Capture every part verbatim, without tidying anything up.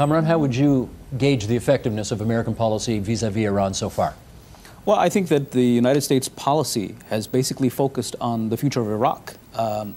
Kamran, how would you gauge the effectiveness of American policy vis-a-vis Iran so far? Well, I think that the United States policy has basically focused on the future of Iraq. Um,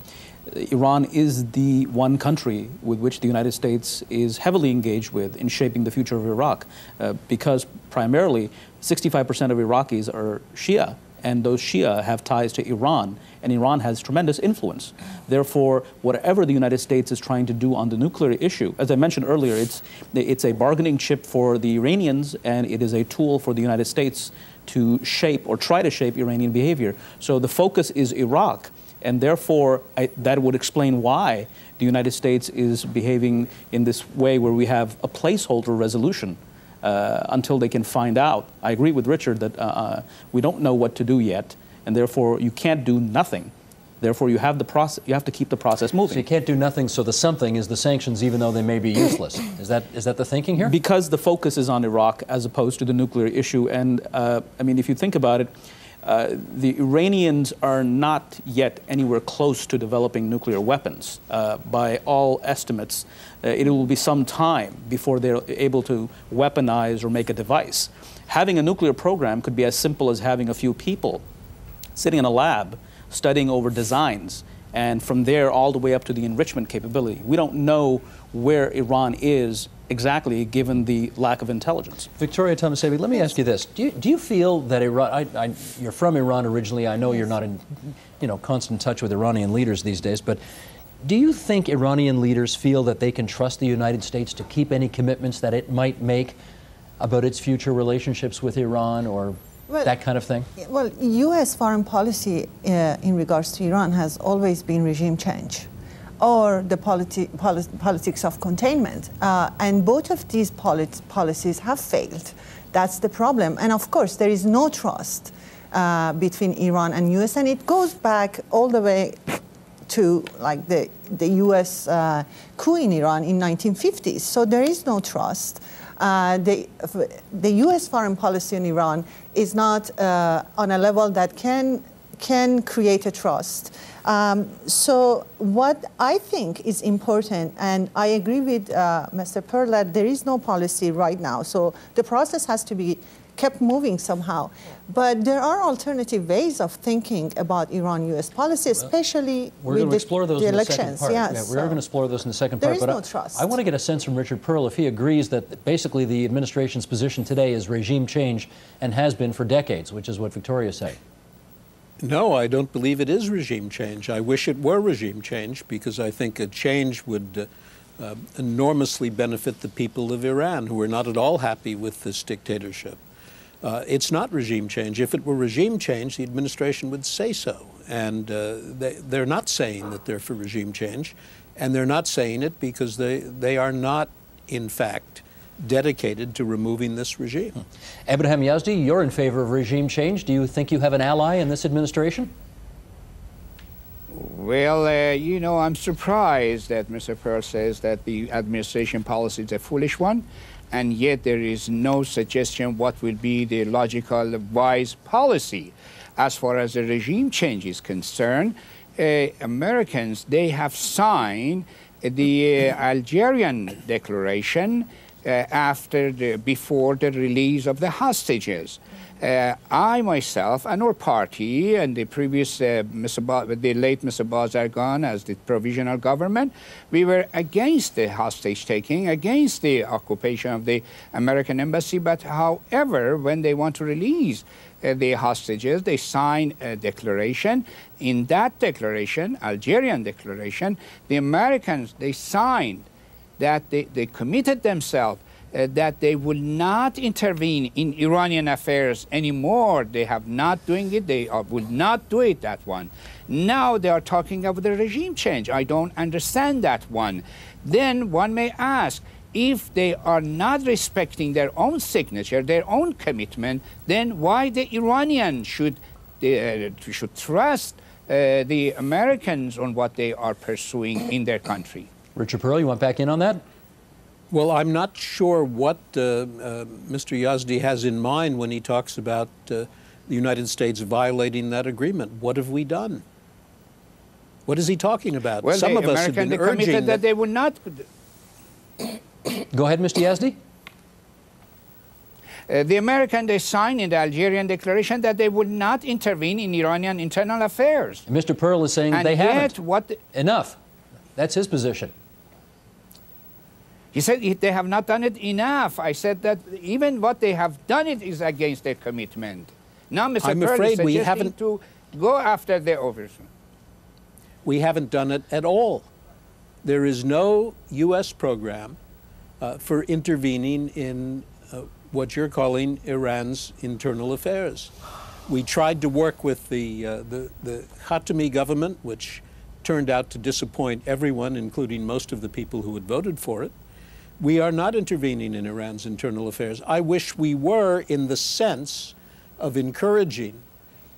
Iran is the one country with which the United States is heavily engaged with in shaping the future of Iraq, uh, because primarily sixty-five percent of Iraqis are Shia, and those Shia have ties to Iran, and Iran has tremendous influence. Therefore, whatever the United States is trying to do on the nuclear issue, as I mentioned earlier, it's, it's a bargaining chip for the Iranians, and it is a tool for the United States to shape or try to shape Iranian behavior. So the focus is Iraq. And therefore, I, that would explain why the United States is behaving in this way, where we have a placeholder resolution uh, until they can find out. I agree with Richard that uh, we don't know what to do yet, and therefore you can't do nothing. Therefore, you have the process. You have to keep the process moving. So you can't do nothing. So the something is the sanctions, even though they may be useless. Is that is that the thinking here? Because the focus is on Iraq as opposed to the nuclear issue. And uh, I mean, if you think about it. Uh, the Iranians are not yet anywhere close to developing nuclear weapons. Uh, by all estimates, uh, it will be some time before they're able to weaponize or make a device. Having a nuclear program could be as simple as having a few people sitting in a lab studying over designs, and from there all the way up to the enrichment capability. We don't know where Iran is exactly, given the lack of intelligence. Victoria Tahmasebi, let me ask you this. Do you, do you feel that Iran, I, I, you're from Iran originally, I know you're not in you know, constant touch with Iranian leaders these days, but do you think Iranian leaders feel that they can trust the United States to keep any commitments that it might make about its future relationships with Iran or well, that kind of thing? Well, U S foreign policy uh, in regards to Iran has always been regime change, or the politi poli politics of containment. Uh, and both of these polit policies have failed. That's the problem. And of course, there is no trust uh, between Iran and U S, and it goes back all the way to like the, the U S uh, coup in Iran in nineteen fifties. So there is no trust. Uh, the, the U S foreign policy in Iran is not uh, on a level that can can create a trust. Um, so what I think is important, and I agree with uh, Mister Perle, there is no policy right now. So the process has to be kept moving somehow. But there are alternative ways of thinking about Iran-U S policy, especially well, we're with the, the elections. The yes, yeah, we're so going to explore those in the second part. There is but no I, trust. I want to get a sense from Richard Perle if he agrees that basically the administration's position today is regime change and has been for decades, which is what Victoria said. No, I don't believe it is regime change. I wish it were regime change, because I think a change would uh, uh, enormously benefit the people of Iran, who are not at all happy with this dictatorship. Uh, it's not regime change. If it were regime change, the administration would say so. And uh, they, they're not saying that they're for regime change, and they're not saying it because they, they are not, in fact, dedicated to removing this regime. Hmm. Ebrahim Yazdi, you're in favor of regime change. Do you think you have an ally in this administration? Well, uh, you know, I'm surprised that Mister Perle says that the administration policy is a foolish one, and yet there is no suggestion what would be the logical, wise policy. As far as the regime change is concerned, uh, Americans, they have signed the uh, Algerian Declaration Uh, after the, before the release of the hostages. Uh, I myself and our party and the previous, uh, Mister Ba the late Mister Bazargan as the provisional government, we were against the hostage taking, against the occupation of the American embassy. But however, when they want to release uh, the hostages, they sign a declaration. In that declaration, Algerian declaration, the Americans, they signed that they, they committed themselves, uh, that they will not intervene in Iranian affairs anymore. They have not doing it. They uh, will not do it, that one. Now they are talking about the regime change. I don't understand that one. Then one may ask, if they are not respecting their own signature, their own commitment, then why the Iranians should, uh, should trust uh, the Americans on what they are pursuing in their country? Richard Perle, you want back in on that? Well, I'm not sure what uh, uh, Mister Yazdi has in mind when he talks about uh, the United States violating that agreement. What have we done? What is he talking about? Well, some of us have been urging that they would not. Go ahead, Mister Yazdi. Uh, the Americans, they signed in the Algerian Declaration that they would not intervene in Iranian internal affairs. And Mister Perle is saying and they yet haven't. What the enough. That's his position. He said they have not done it enough. I said that even what they have done it is against their commitment. Now, Mister I'm Perle afraid is we haven't to go after their overtures. We haven't done it at all. There is no U S program uh, for intervening in uh, what you're calling Iran's internal affairs. We tried to work with the, uh, the, the Khatami government, which turned out to disappoint everyone, including most of the people who had voted for it. We are not intervening in Iran's internal affairs. I wish we were, in the sense of encouraging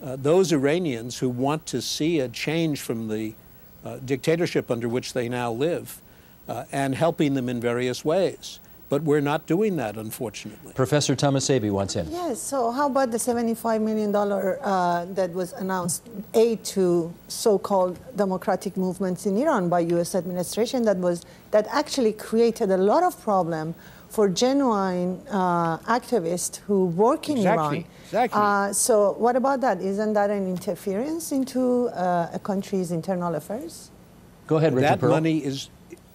uh, those Iranians who want to see a change from the uh, dictatorship under which they now live uh, and helping them in various ways. But we're not doing that, unfortunately. Professor Tahmasebi wants in. Yes, so how about the seventy-five million dollars uh, that was announced aid to so-called democratic movements in Iran by U S administration that was that actually created a lot of problem for genuine uh, activists who work in exactly. Iran. Exactly. Uh, so what about that? Isn't that an interference into uh, a country's internal affairs? Go ahead, Richard That Perle. money is...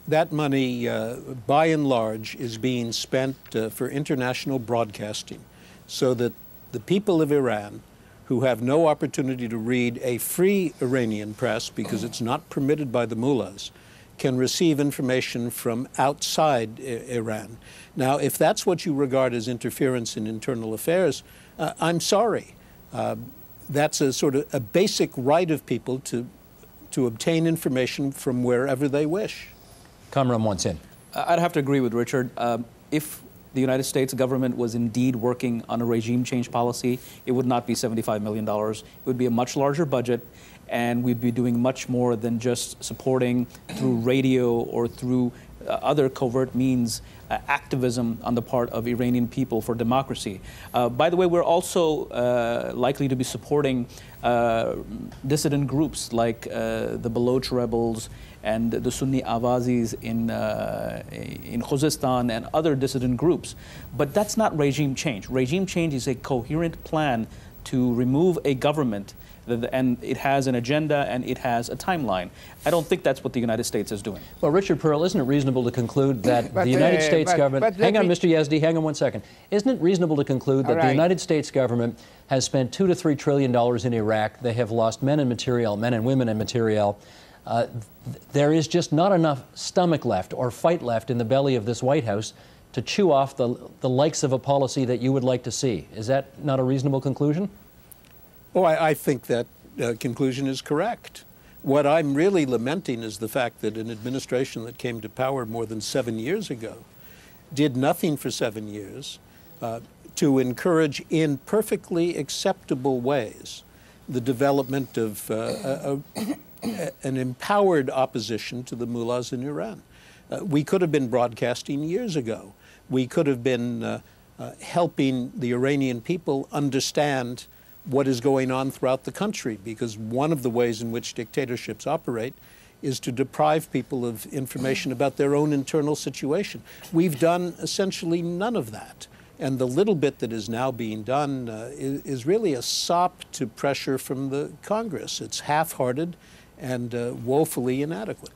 That money, uh, by and large, is being spent uh, for international broadcasting so that the people of Iran, who have no opportunity to read a free Iranian press because it's not permitted by the mullahs, can receive information from outside Iran. Now, if that's what you regard as interference in internal affairs, uh, I'm sorry. Uh, that's a sort of a basic right of people to, to obtain information from wherever they wish. Kamran wants in. I'd have to agree with Richard. Um, if the United States government was indeed working on a regime change policy, it would not be seventy-five million dollars. It would be a much larger budget, and we'd be doing much more than just supporting through radio or through uh, other covert means uh, activism on the part of Iranian people for democracy. Uh, by the way, we're also uh, likely to be supporting uh, dissident groups like uh, the Baloch rebels and the Sunni Awazis in, uh, in Khuzestan and other dissident groups. But that's not regime change. Regime change is a coherent plan to remove a government, and it has an agenda and it has a timeline. I don't think that's what the United States is doing. Well, Richard Perle, isn't it reasonable to conclude that the United uh, States but, government... But hang on, Mister Yazdi, hang on one second. Isn't it reasonable to conclude that right. the United States government has spent two to three trillion dollars in Iraq? They have lost men and materiel, men and women and materiel. Uh, there is just not enough stomach left or fight left in the belly of this White House to chew off the, the likes of a policy that you would like to see. Is that not a reasonable conclusion? Oh, I, I think that uh, conclusion is correct. What I'm really lamenting is the fact that an administration that came to power more than seven years ago did nothing for seven years uh, to encourage in perfectly acceptable ways the development of uh, a, a, an empowered opposition to the mullahs in Iran. Uh, we could have been broadcasting years ago. We could have been uh, uh, helping the Iranian people understand what is going on throughout the country, because one of the ways in which dictatorships operate is to deprive people of information about their own internal situation. We've done essentially none of that. And the little bit that is now being done uh, is, is really a sop to pressure from the Congress. It's half-hearted and uh, woefully inadequate.